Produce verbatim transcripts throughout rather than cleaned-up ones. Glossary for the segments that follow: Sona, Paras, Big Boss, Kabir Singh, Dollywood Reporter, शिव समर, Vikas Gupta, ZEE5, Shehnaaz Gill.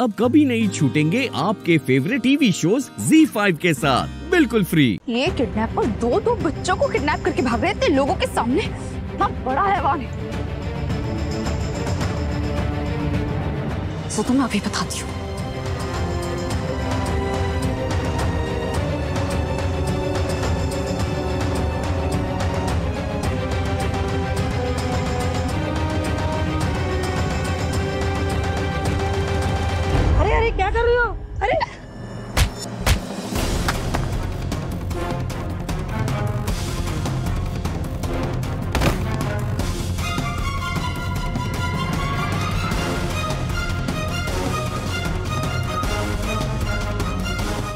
अब कभी नहीं छूटेंगे आपके favourite TV shows Zee five के साथ बिल्कुल फ्री। ये किडनैपर दो दो बच्चों को किडनैप करके भाग रहे थे लोगों के सामने, इतना बड़ा हैवान है। सो तो मैं अभी बताती हूँ। क्या कर रही हो? अरे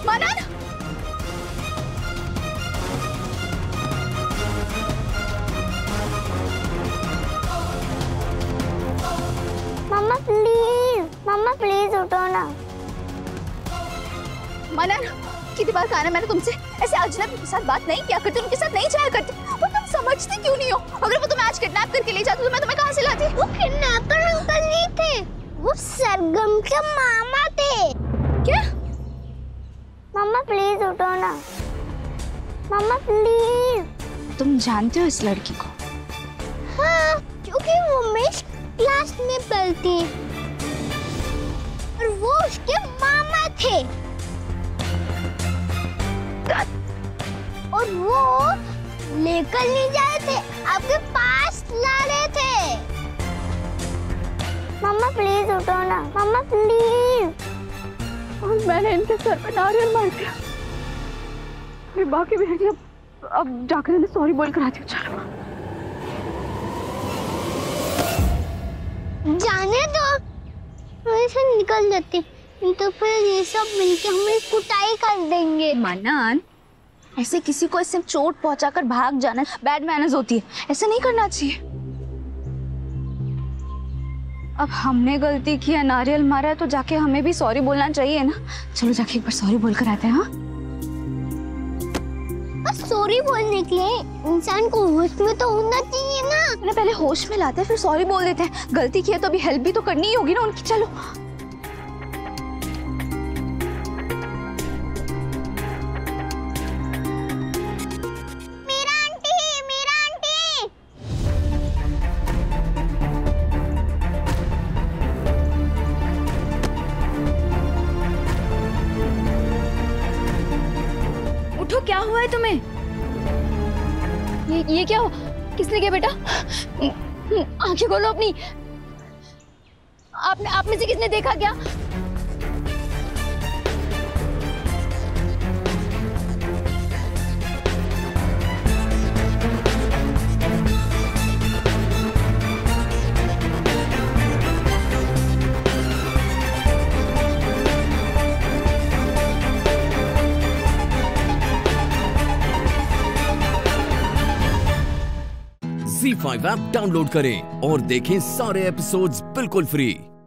मनन, मम्मा प्लीज, मम्मा प्लीज उठो ना। मनन, कितनी बार कहा ना मैंने तुमसे, ऐसे अजनबी के साथ बात नहीं किया करती, उनके साथ नहीं जाया करती। और तुम समझते क्यों नहीं हो? अगर वो तुम्हें आज किडनैप करके ले जाते तो मैं तुम्हें कहाँ से लाती? वो किडनैपर अंकल नहीं थे, वो सरगम के मामा थे। क्या? मम्मा प्लीज उठो ना, मम्मा प्लीज। तुम जानते हो इस लड़की को? हाँ, क्योंकि वो मेरी क्लास में पढ़ती और वो उसके मामा थे और वो लेकर नहीं जा रहे थे, आपके पास ला रहे थे। मम्मा प्लीज उठो ना, मम्मा प्लीज। और मैंने इनके सर पे नारियल मार दिया। मेरी बाकी बेटी अब अब जाकर इन्हें सॉरी बोल कर आती हूँ। चलो जाने दो, वैसे निकल जाती, तो फिर ये सब मिलके हमें कुटाई कर देंगे। मनन, ऐसे किसी को इससे चोट पहुंचाकर भाग जाना बैड मैनर्स होती है, ऐसे नहीं करना चाहिए। अब हमने गलती की है, नारियल मारा है, तो जाके हमें भी सॉरी बोलना चाहिए ना। चलो जाके एक बार सॉरी बोलकर आते हैं। हाँ, बस सॉरी बोलने के लिए इंसान को होश में तो होना चाहिए ना। ना पहले होश में लाते हैं, फिर सॉरी बोल देते हैं। गलती की है तो अभी हेल्प भी तो करनी ही होगी ना उनकी। चलो उठो, क्या हुआ है तुम्हें? ये ये क्या हो? किसने किया बेटा? आंखें खोलो अपनी। आपने आप में से किसने देखा क्या? ज़ी फाइव ऐप डाउनलोड करें और देखें सारे एपिसोड्स बिल्कुल फ्री।